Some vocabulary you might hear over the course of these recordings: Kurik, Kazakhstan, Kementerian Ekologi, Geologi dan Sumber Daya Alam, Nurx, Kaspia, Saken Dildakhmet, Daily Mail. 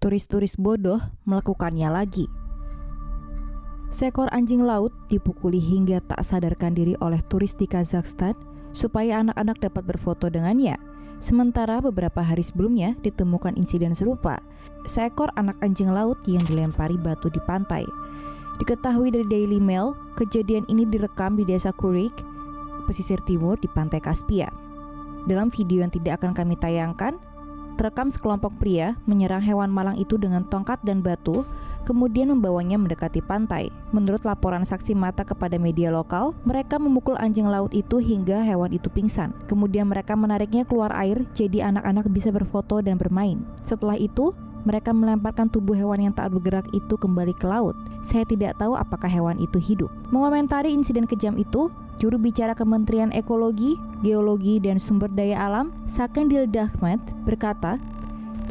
turis-turis bodoh melakukannya lagi. Seekor anjing laut dipukuli hingga tak sadarkan diri oleh turis di Kazakhstan supaya anak-anak dapat berfoto dengannya. Sementara beberapa hari sebelumnya ditemukan insiden serupa, seekor anak anjing laut yang dilempari batu di pantai. Diketahui dari Daily Mail, kejadian ini direkam di desa Kurik, pesisir timur di pantai Kaspia. Dalam video yang tidak akan kami tayangkan, terekam sekelompok pria menyerang hewan malang itu dengan tongkat dan batu, kemudian membawanya mendekati pantai. Menurut laporan saksi mata kepada media lokal, mereka memukul anjing laut itu hingga hewan itu pingsan. Kemudian mereka menariknya keluar air, jadi anak-anak bisa berfoto dan bermain. Setelah itu, mereka melemparkan tubuh hewan yang tak bergerak itu kembali ke laut. Saya tidak tahu apakah hewan itu hidup. Mengomentari insiden kejam itu, juru bicara Kementerian Ekologi, Geologi dan Sumber Daya Alam, Saken Dildakhmet, berkata,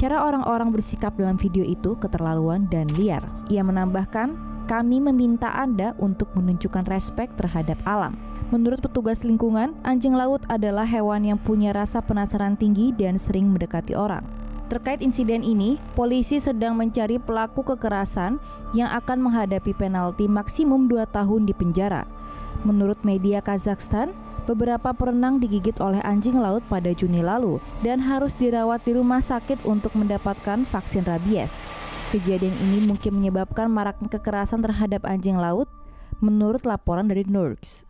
cara orang-orang bersikap dalam video itu keterlaluan dan liar. Ia menambahkan, kami meminta Anda untuk menunjukkan respek terhadap alam. Menurut petugas lingkungan, anjing laut adalah hewan yang punya rasa penasaran tinggi dan sering mendekati orang. Terkait insiden ini, polisi sedang mencari pelaku kekerasan yang akan menghadapi penalti maksimum 2 tahun di penjara. Menurut media Kazakhstan, beberapa perenang digigit oleh anjing laut pada Juni lalu dan harus dirawat di rumah sakit untuk mendapatkan vaksin rabies. Kejadian ini mungkin menyebabkan maraknya kekerasan terhadap anjing laut, menurut laporan dari Nurx.